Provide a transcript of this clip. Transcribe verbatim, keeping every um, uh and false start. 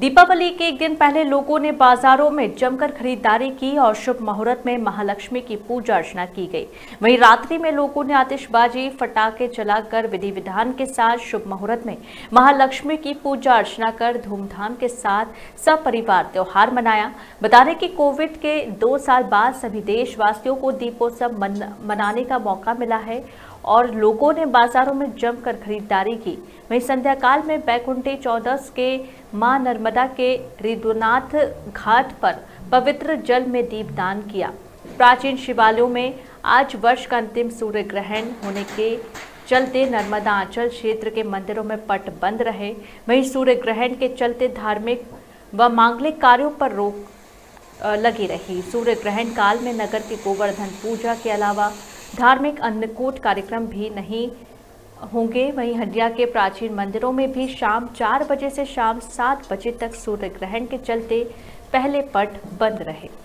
दीपावली के एक दिन पहले लोगों ने बाजारों में जमकर खरीदारी की और शुभ मुहूर्त में महालक्ष्मी की पूजा अर्चना की गई। वहीं रात्रि में लोगों ने आतिशबाजी, फटाखे जलाकर विधि विधान के साथ शुभ मुहूर्त में महालक्ष्मी की पूजा अर्चना कर धूमधाम के साथ सपरिवार त्योहार मनाया। बता दें कि कोविड के दो साल बाद सभी देशवासियों को दीपोत्सव मन, मनाने का मौका मिला है और लोगों ने बाजारों में जमकर खरीदारी की। वहीं संध्याकाल में बैकुंठ चौदस के मां नर्मदा के रिद्वनाथ घाट पर पवित्र जल में दीपदान किया। प्राचीन शिवालयों में आज वर्ष का अंतिम सूर्य ग्रहण होने के चलते नर्मदांचल क्षेत्र के मंदिरों में पट बंद रहे। वहीं सूर्य ग्रहण के चलते धार्मिक व मांगलिक कार्यों पर रोक लगी रही। सूर्य ग्रहण काल में नगर की गोवर्धन पूजा के अलावा धार्मिक अन्नकूट कार्यक्रम भी नहीं होंगे। वहीं हंडिया के प्राचीन मंदिरों में भी शाम चार बजे से शाम सात बजे तक सूर्य ग्रहण के चलते पहले पट बंद रहे।